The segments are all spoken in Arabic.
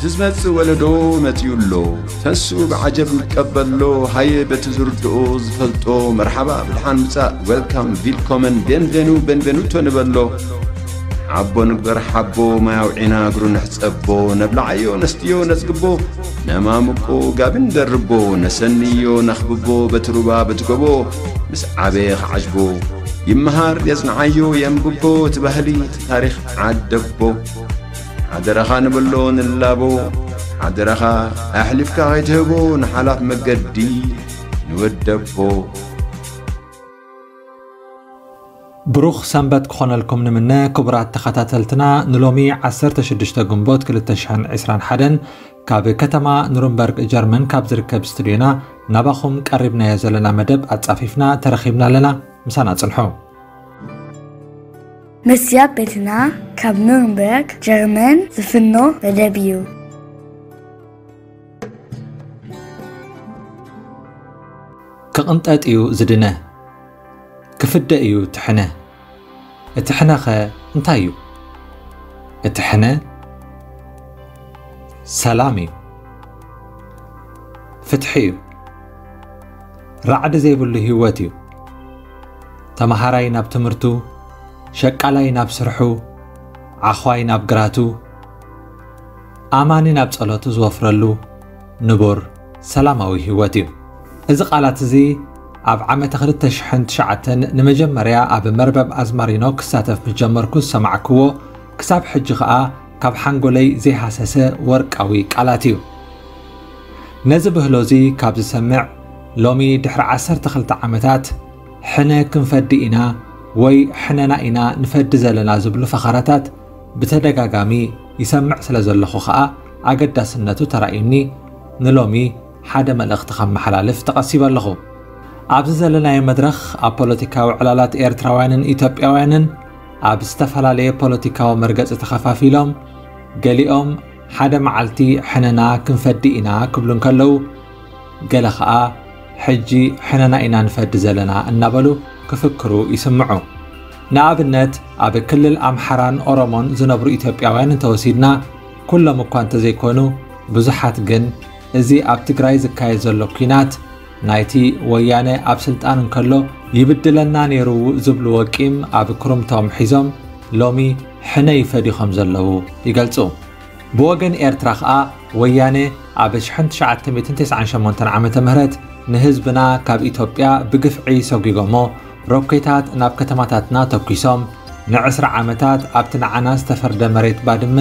تزمت ولدو متيولو تنسو بعجب الكبلو هاي بتزردو زفلتو مرحبا بالحنمسا ويلكم فيلكومن بينفينو بينفينوتو نبلو عبو نقدر حبو ما يوعينا قرو نحسبو نبلعيو نستيو نسقبو نمامكو قابن دربو نسنيو نخببو بتروبا بتقبو مسعبيخ عجبو يمهار يزنعيو يمقبو تبهلي تاريخ عدبو عدرخا نبلو نلابو عدرخا أحلفكا غيتهبو نحلاف مقدي نودبو بروخ سنبت كخونالكم نمنا كبرات تخاتاتلتنا نلومي عسرت شدشتا قنبوت كل التشحن عسران حدن كابي كتما نورنبرغ جرمن كابزركب ستوديونا نباخم كقربنا يزلنا مدب أتصافيفنا ترخيبنا لنا مسانا تصلحو مسيات بيتنا كاب نورنبرغ جرمن زفنو مدبيو كقنطات ايو زدنا كفدا ايو تحنا التحنا خا انتايو التحنا سلامي فتحيو رعد زي بلو هواتيو تمهراي ناب تمرتو شقالاي ناب سرحو عخواي ناب قراتو اماني ناب صلاتو زوفرلو نبور سلاماوي هواتيو اذا قالات زي أب عام تخلت شحنت شعتن نمجم مريا أب مربب أزمارينو كساتف مجمركو سمعكو كساب حجغاء كاب حنقولي زي حساسة ورقاوي كالاتيو نزبه لوزي كاب سمع لومي دحر عسر تخلت عامتات حنا كنفدئنا وي حنانائنا نفدز لنا زبل فخراتات بتدقاقامي يسمع سلازلخو خاء أقدا سنتو ترائمني نلومي حدا ملغ تخم حلالف تقسيب اللغو أبزلنا مدرخ أبوليتيكاو علالات إيرتراوانن إيتوبياوانن أبستفلالي بوليتيكاو مرقز تخفافيلهم قاليهم حدا معلتي حننا كنفدئنا كبلون كلو قالخاء حجي حننا إنا نفدزلنا النبلو كفكرو يسمعو نابنت أب كل الأمحران أورومون زنبرو إيتوبياوانن توسيدنا كل مكوان تزيكونو بزحات جن إزي أب تقراي زكاي زلوكينات نايتي ويانا أبسلتان كلو يبدلنا نيرو زبلو وكيم أب كرمتهم حزم لومي حنا يفديهم زلو يقلصو بوغن إيرتراخا ويانا أب شحنت شعات 1998 عام تمهرت نهزبنا كاب إثيوبيا بقفعي سوقيقومو روكيتات ناب كتماتاتنا تبكيسوم نعسر عامتات أب تنعناس تفرد مريت بادم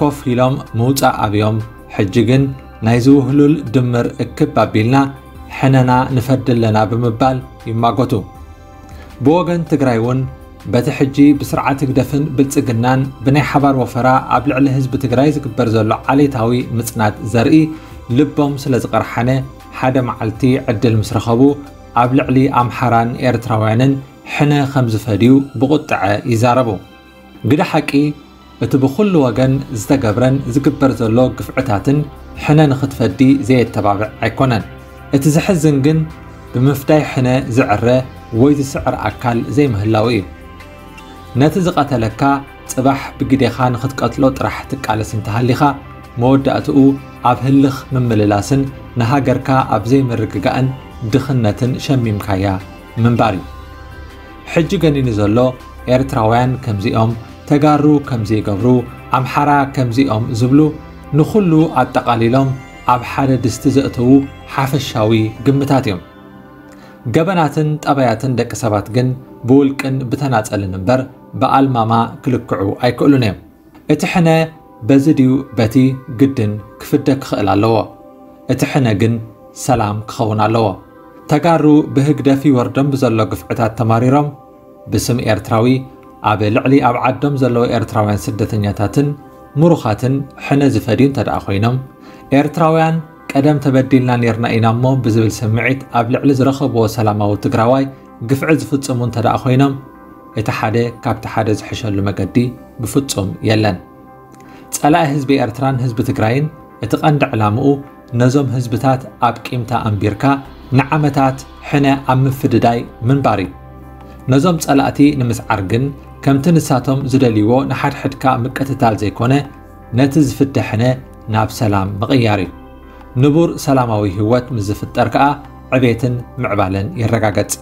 كوفيلوم موتا أبيوم حجيقن نايزو هلول دمر كبابيلنا حننا نفدل لنا بمبال يماقوتو بوغن تقرايون بتحجي بسرعة تقدفن بالتقنان بني حبار وفراء أبلع لهزب تقراي زكبر زلو علي تاوي متنات زرئي لبهم سلزقر حنا حدا معلتي عدل مسرخبو أبلع لي أمحران إيرتراوانن حنا خمز فديو بقطع يزاربو قد حكي اتبخل وغن زتقبرن زكبر زلو قفعتاتن حنا نخدفدي زي التبابع عيكونن اتزحزن جن بمفتاحنا زعره ويد سعر أكل زي مهلاوي نتزقت لك صباح بجديخان خد قتلوت راحتك على سنتهلخا مودعتو أبهلخ من مللاسن نهاجركا أب زي مرققان دخنة شميم كايا من باري حج جني نزلو إيرتراوان كمزيهم تجارو كمزي جبرو أمحرا كمزيهم زبلو نخلو التقاليلهم أب حدا دستزقتو حافشاوي قمتاتيوم قبناتن تابياتن دك سبات جن بولكن بتنات النمبر بقال ماما كلكعو أي كلونيم اتحنا بزديو بتي جدن كفدك خلا لوا اتحنا جن سلام كخونا لوا تجارو بهجدا في وردم بزلوا قفعتات تماريرم بسم إيرتراوي أبي لعلي أب عدم زلوا إيرتراوان سدة نياتاتن مروخاتن حنا زفادين تدأخوينم إيرتراوان قدم تبدلنا نيرنا إنامو بزبل سمعت أبلع لزرخبو سلاماو تقراواي قفع زفتسمون تدا أخوينام اتحادي كاب تحادي زحشان لمقدي بفتسم يلن تسألا هزبي إيرتران هزب تقراين اتقاند علامو نزوم هزبتات أبك إمتا أمبيركا نعمتات حنا أم فدداي من باري نزوم تسألاتي نمس عرقن كم تنساتهم زدليو نحد حدكا مكتتال زيكونا نتزفت حنا ناب سلام مغياري نبور سلاماوي هوت مزفتر كا عبيتن معبالن يرقاقت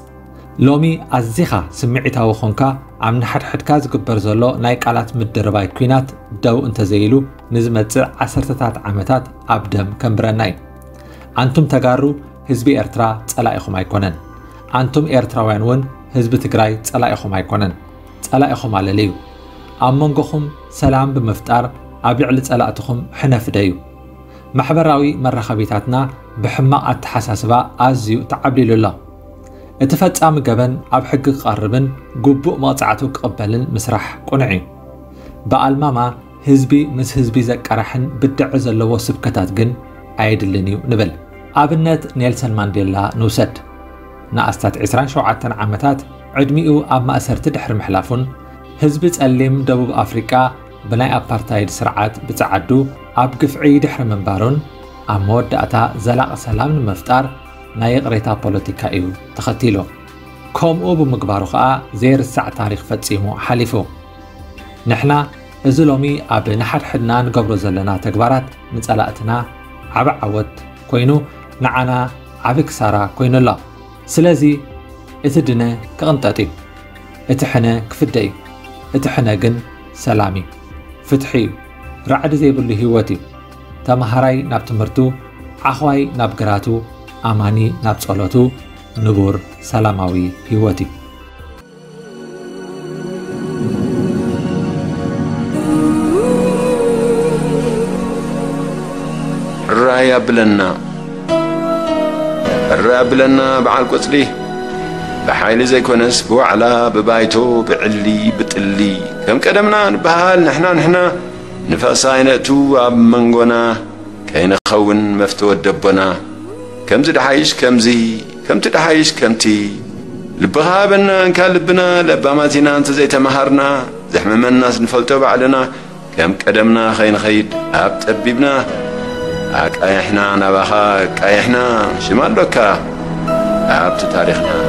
لومي أزيخا سمعتاو خونكا عم نحد حدكا زقبر زلو نايك علات مدرباي كوينات دو انتزيلو نزمت عسرتتات عمتات عبدم كمبراناي أنتم تقارو هزبي ارترا تسلايخو مايكونن أنتم ارتراوين ون هزب تقراي تسلايخو مايكونن تسلايخو مالليو أمونغوخم سلام بمفتار أبيعلت تسلايتخم حنف دايو محبراوي مرخبيتاتنا بحماق التحساسبا أزيو تعبليلو الله اتفتع مقابن عب حق قاربن قبوء ماطعتو قبلن مسرح قنعي بقالماما هزبي مس هزبي زكارحن بدعز اللو سبكتات جن عيد اللنيو نبل عبنت نيلسون مانديلا نوسد ناقستات عسران شوعتن عمتات عدميقو عب مأسر تدحر محلافون هزبي تقلم دبوب أفريكا بناي أبارتايد سرعات بتعدو عب قفعي دحر منبارون عب مودقتا زلاق سلام المفتار نايق ريتا بوليتيكا ايو تختيلو كوم او بمقبارو خاء زير الساعة تاريخ فتسيمو حاليفو نحنا ازلومي اب نحد حدنا نقبرو زلنا تقبارات نتسالاتنا عب عود كوينو نعنا عب كسارة كوينو الله سلازي اتدنا كغنطاتي اتحنا كفدي اتحنا قن سلامي فتحي رعد زيب اللي هواتي تمهراي ناب تمرتو عخواي ناب قراتو أماني نبصلتو نبور سلاماوي هواتي الرأي بلنا بعال قصلي بحيل زي كونس بوعلا ببايتو بعلي بتلي كم قدمنا نبهال نحنا نفاساينتو أب منغونا كاين خون مفتو دبنا كمزي دحايش كمزي كمتي دحايش كمتي لبها بنا انكا لبنا لباماتينا انت زي تمهرنا زحممنا الناس نفلتو بعلنا كم قدمنا خين خيد اب تبيبنا اكايحنا نبخا اكايحنا شمال لوكا اب تاريخنا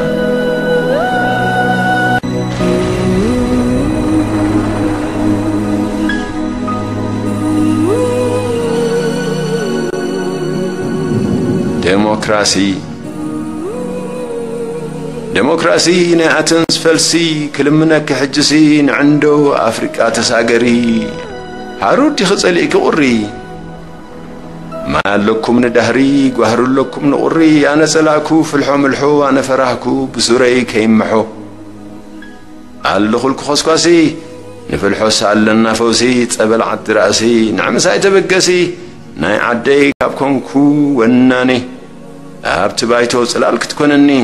ديموكراسي ناتنس فلسي كلمنك حجسين عنده افريقيا تساغري هارودي خصلي كوري ما لكم ندهري غهر لكم نوري انا سلاكو في الحوم الحو انا فراهكو بسوري كيمحو اللخلك خسكاسي نفلحو سالنا فوسي تبل عد راسي نعم ساي تبقسي ناي عدي كابكونكو وناني أبت بايتو سلالك تكونني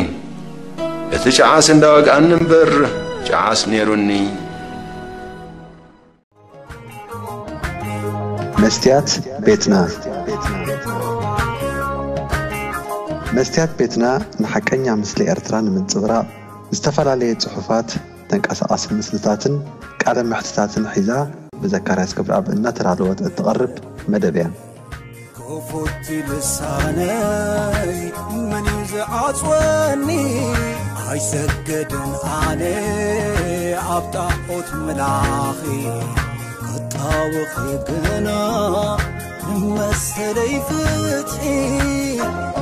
اتشعاس اندوق اننبر شعاس نيروني مستيات بيتنا نحكينا مثل ارتران من صبرا استفلالي صحفات تنقصاص مسلسلاتن قال محتساتن حيزا بزكرياس كبر اب ان ترالوت تقرب مدبيا كوفوت لساناي من يزعط واني هيسجدن علي عبطاقوت ملاخي قطاوخي بنا مسلي فتحي